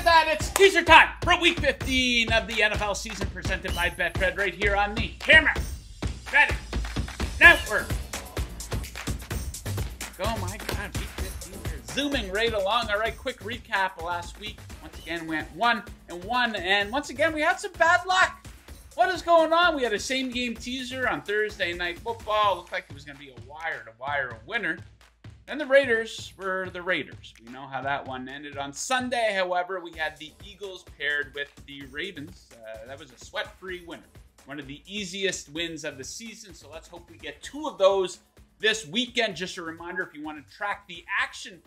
at that. It's teaser time for week 15 of the NFL season presented by Betfred right here on the Hammer Betting Network. Oh my God, week 15, we're zooming right along. All right, quick recap. Last week, once again, went 1-1. And once again, we had some bad luck. What is going on? We had a same game teaser on Thursday Night Football. Looked like it was going to be a wire-to-wire winner. And the Raiders were the Raiders. We know how that one ended. On Sunday, however, we had the Eagles paired with the Ravens. That was a sweat-free winner. One of the easiest wins of the season. So let's hope we get two of those this weekend. Just a reminder, if you want to track the action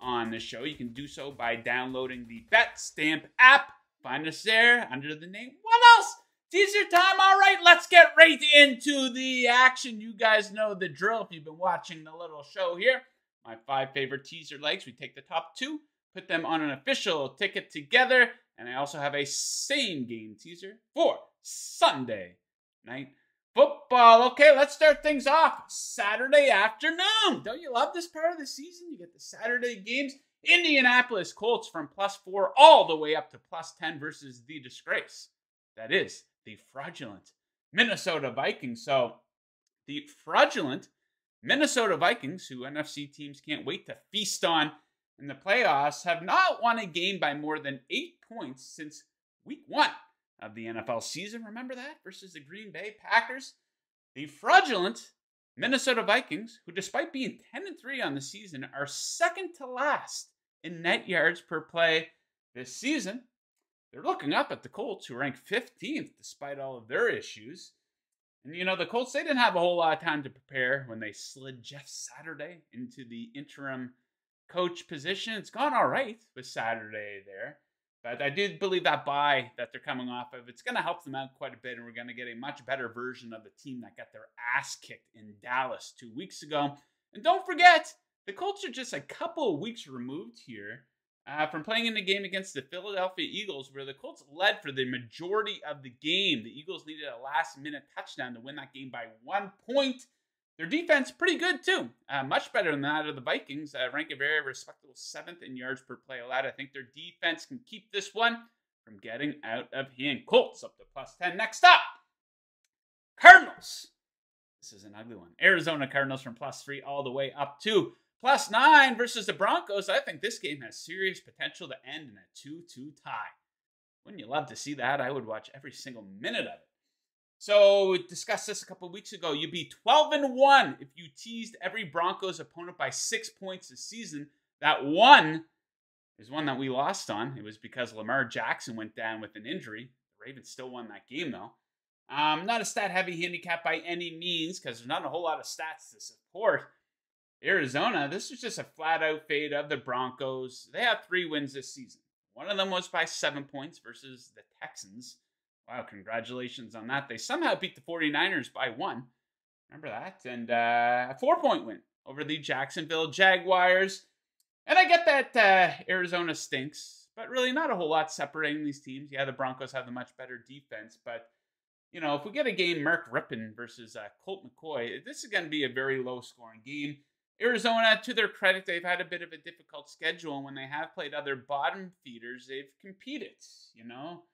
on the show, you can do so by downloading the BetStamp app. Find us there under the name. What else? Teaser time. All right, let's get right into the action. You guys know the drill if you've been watching the little show here. My 5 favorite teaser legs. We take the top 2, put them on an official ticket together, and I also have a same game teaser for Sunday Night Football. Okay, let's start things off Saturday afternoon. Don't you love this part of the season? You get the Saturday games. Indianapolis Colts from +4 all the way up to +10 versus the disgrace that is the fraudulent Minnesota Vikings. So the fraudulent Minnesota Vikings, who NFC teams can't wait to feast on in the playoffs, have not won a game by more than 8 points since week 1 of the NFL season. Remember that? Versus the Green Bay Packers. The fraudulent Minnesota Vikings, who despite being 10-3 on the season, are second to last in net yards per play this season. They're looking up at the Colts, who rank 15th despite all of their issues. And, you know, the Colts, they didn't have a whole lot of time to prepare when they slid Jeff Saturday into the interim coach position. It's gone all right with Saturday there. But I do believe that bye that they're coming off of, it's going to help them out quite a bit. And we're going to get a much better version of the team that got their ass kicked in Dallas 2 weeks ago. And don't forget, the Colts are just a couple of weeks removed here from playing in the game against the Philadelphia Eagles, where the Colts led for the majority of the game. The Eagles needed a last-minute touchdown to win that game by 1 point. Their defense, pretty good, too. Much better than that of the Vikings. Rank a very respectable 7th in yards per play allowed. I think their defense can keep this one from getting out of hand. Colts up to +10. Next up, Cardinals. This is an ugly one. Arizona Cardinals from +3 all the way up to +9 versus the Broncos. I think this game has serious potential to end in a 2-2 tie. Wouldn't you love to see that? I would watch every single minute of it. So, we discussed this a couple of weeks ago. You'd be 12-1 if you teased every Broncos opponent by 6 points this season. That one is one that we lost on. It was because Lamar Jackson went down with an injury. The Ravens still won that game, though. Not a stat-heavy handicap by any means, because there's not a whole lot of stats to support Arizona. This is just a flat-out fade of the Broncos. They have 3 wins this season. One of them was by 7 points versus the Texans. Wow, congratulations on that. They somehow beat the 49ers by 1. Remember that? And a 4-point win over the Jacksonville Jaguars. And I get that Arizona stinks, but really not a whole lot separating these teams. Yeah, the Broncos have the much better defense, but you know, if we get a game, Mark Rippin versus Colt McCoy, this is going to be a very low-scoring game. Arizona, to their credit, they've had a bit of a difficult schedule, and when they have played other bottom feeders, they've competed, you know.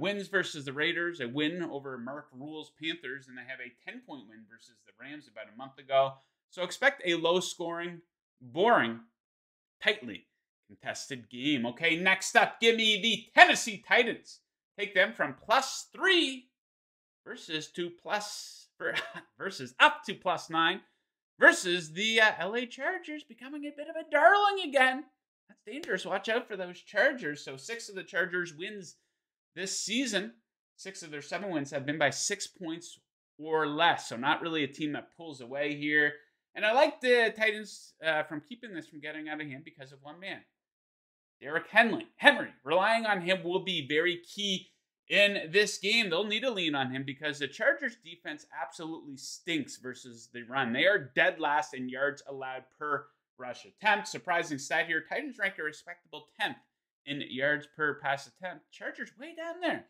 Wins versus the Raiders, a win over Mark Rule's Panthers, and they have a 10-point win versus the Rams about a month ago. So expect a low-scoring, boring, tightly contested game. Okay, next up, give me the Tennessee Titans. Take them from +3 versus up to +9. Versus the LA Chargers, becoming a bit of a darling again. That's dangerous. Watch out for those Chargers. So 6 of the Chargers' wins this season, 6 of their 7 wins have been by 6 points or less. So not really a team that pulls away here. And I like the Titans from keeping this from getting out of hand because of one man, Derrick Henry. Relying on him will be very key in this game. They'll need to lean on him because the Chargers' defense absolutely stinks versus the run. They are dead last in yards allowed per rush attempt. Surprising stat here. Titans rank a respectable 10th in yards per pass attempt. Chargers way down there,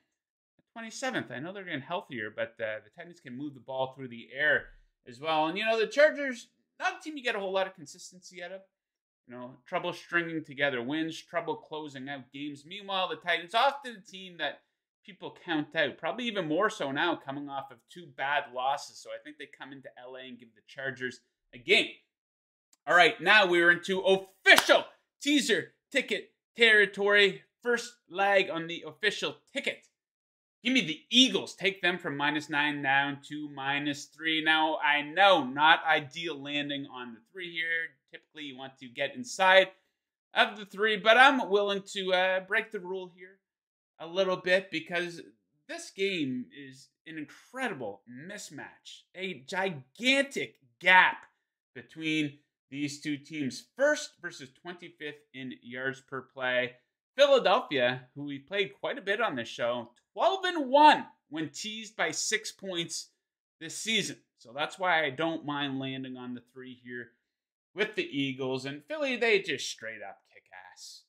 27th. I know they're getting healthier, but the Titans can move the ball through the air as well. And, you know, the Chargers, not a team you get a whole lot of consistency out of. Trouble stringing together wins, trouble closing out games. Meanwhile, the Titans, often a team that people count out, probably even more so now coming off of two bad losses. So I think they come into LA and give the Chargers a game. All right, now we're into official teaser ticket territory. First leg on the official ticket. Give me the Eagles. Take them from -9 down to -3. Now, I know, not ideal landing on the 3 here. Typically, you want to get inside of the 3, but I'm willing to break the rule here a little bit because this game is an incredible mismatch, a gigantic gap between these two teams. First versus 25th in yards per play. Philadelphia, who we played quite a bit on this show, 12-1 when teased by 6 points this season. So that's why I don't mind landing on the 3 here with the Eagles. And Philly, they just straight up kick ass.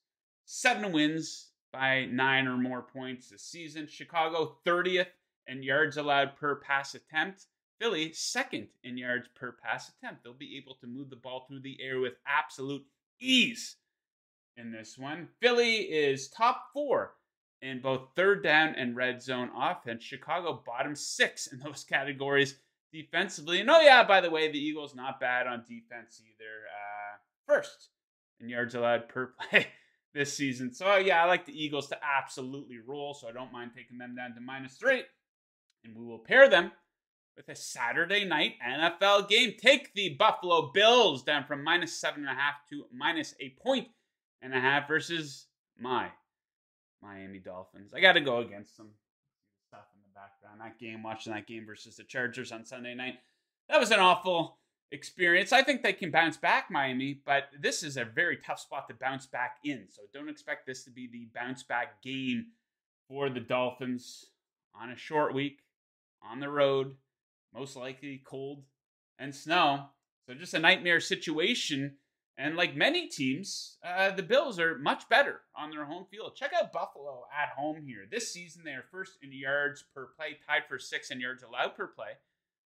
7 wins by 9 or more points this season. Chicago, 30th in yards allowed per pass attempt. Philly, 2nd in yards per pass attempt. They'll be able to move the ball through the air with absolute ease in this one. Philly is top 4 in both third down and red zone offense. Chicago, bottom 6 in those categories defensively. And oh yeah, by the way, the Eagles not bad on defense either. 1st in yards allowed per play this season. So yeah, I like the Eagles to absolutely roll, so I don't mind taking them down to -3. And we will pair them with a Saturday night NFL game. Take the Buffalo Bills down from -7.5 to -1.5 versus my Miami Dolphins. I got to go against them. Stuff in the background. That game, watching that game versus the Chargers on Sunday night, that was an awful experience. I think they can bounce back, Miami, but this is a very tough spot to bounce back in. So don't expect this to be the bounce back game for the Dolphins on a short week, on the road, most likely cold and snow. So just a nightmare situation. And like many teams, the Bills are much better on their home field. Check out Buffalo at home here. This season, they are 1st in yards per play, tied for 6th in yards allowed per play.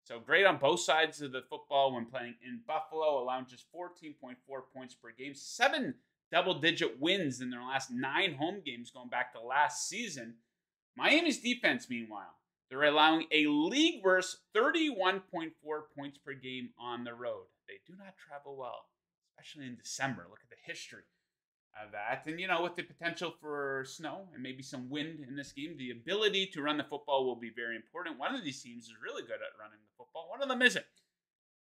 So great on both sides of the football when playing in Buffalo, allowing just 14.4 points per game. 7 double-digit wins in their last 9 home games going back to last season. Miami's defense, meanwhile, they're allowing a league-worst 31.4 points per game on the road. They do not travel well, especially in December. Look at the history of that. And, with the potential for snow and maybe some wind in this game, the ability to run the football will be very important. One of these teams is really good at running the football. One of them isn't.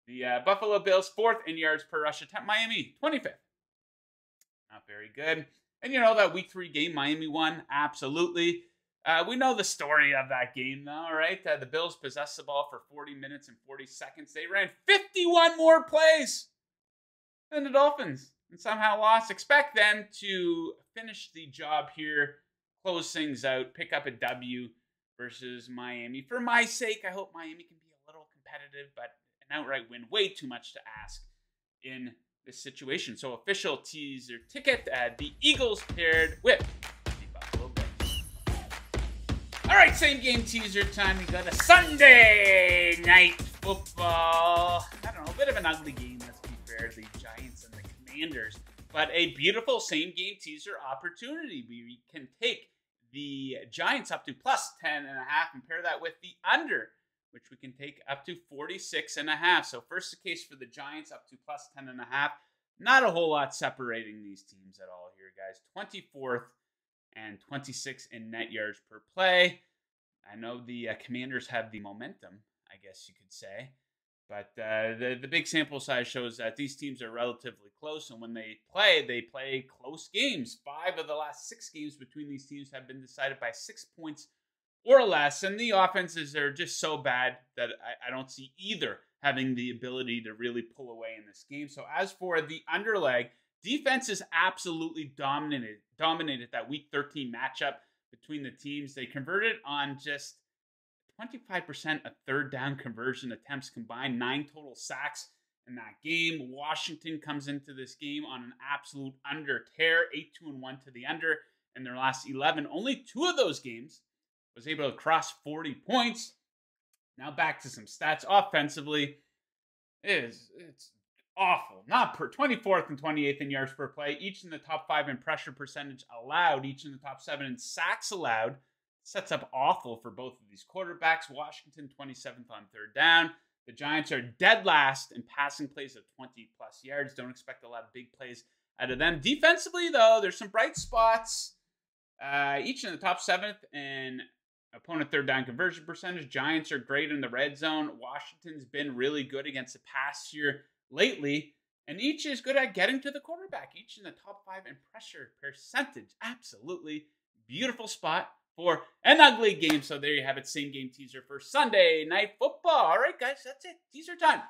The Buffalo Bills, 4th in yards per rush attempt. Miami, 25th. Not very good. And, that Week 3 game, Miami won. Absolutely. We know the story of that game, though, all right? The Bills possessed the ball for 40 minutes and 40 seconds. They ran 51 more plays than the Dolphins, and somehow lost. Expect them to finish the job here, close things out, pick up a W versus Miami. For my sake, I hope Miami can be a little competitive, but an outright win, way too much to ask in this situation. So official teaser ticket, the Eagles paired with the Buffalo Bills. All right, same game teaser time. We go to Sunday Night Football. I don't know, a bit of an ugly game, let's be fair. The Giants and the Commanders, but a beautiful same game teaser opportunity. We can take the Giants up to +10.5 and pair that with the under, which we can take up to 46.5. So first the case for the Giants up to +10.5. Not a whole lot separating these teams at all here, guys. 24th and 26th in net yards per play. I know the Commanders have the momentum, I guess you could say. But the big sample size shows that these teams are relatively close, and when they play close games. 5 of the last 6 games between these teams have been decided by 6 points or less, and the offenses are just so bad that I don't see either having the ability to really pull away in this game. So as for the underleg, defense is absolutely dominated that Week 13 matchup between the teams. They converted on just 25% of third down conversion attempts combined, 9 total sacks in that game. Washington comes into this game on an absolute under tear, 8-2-1 to the under in their last 11. Only 2 of those games was able to cross 40 points. Now back to some stats. Offensively, it's awful. 24th and 28th in yards per play, each in the top 5 in pressure percentage allowed, each in the top 7 in sacks allowed. Sets up awful for both of these quarterbacks. Washington 27th on third down. The Giants are dead last in passing plays of 20-plus yards. Don't expect a lot of big plays out of them. Defensively, though, there's some bright spots. Each in the top 7th in opponent third down conversion percentage. Giants are great in the red zone. Washington's been really good against the pass here lately. And each is good at getting to the quarterback. Each in the top 5 in pressure percentage. Absolutely beautiful spot for an ugly game. So there you have it. Same game teaser for Sunday Night Football. All right, guys, that's it. Teaser time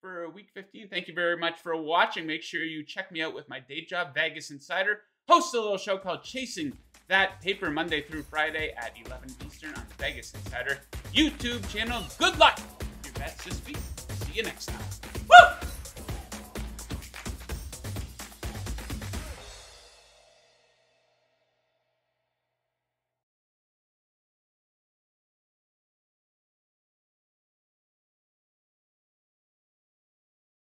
for Week 15. Thank you very much for watching. Make sure you check me out with my day job, Vegas Insider. Host a little show called Chasing That Paper Monday through Friday at 11 Eastern on the Vegas Insider YouTube channel. Good luck with your bets this week. See you next time. Woo!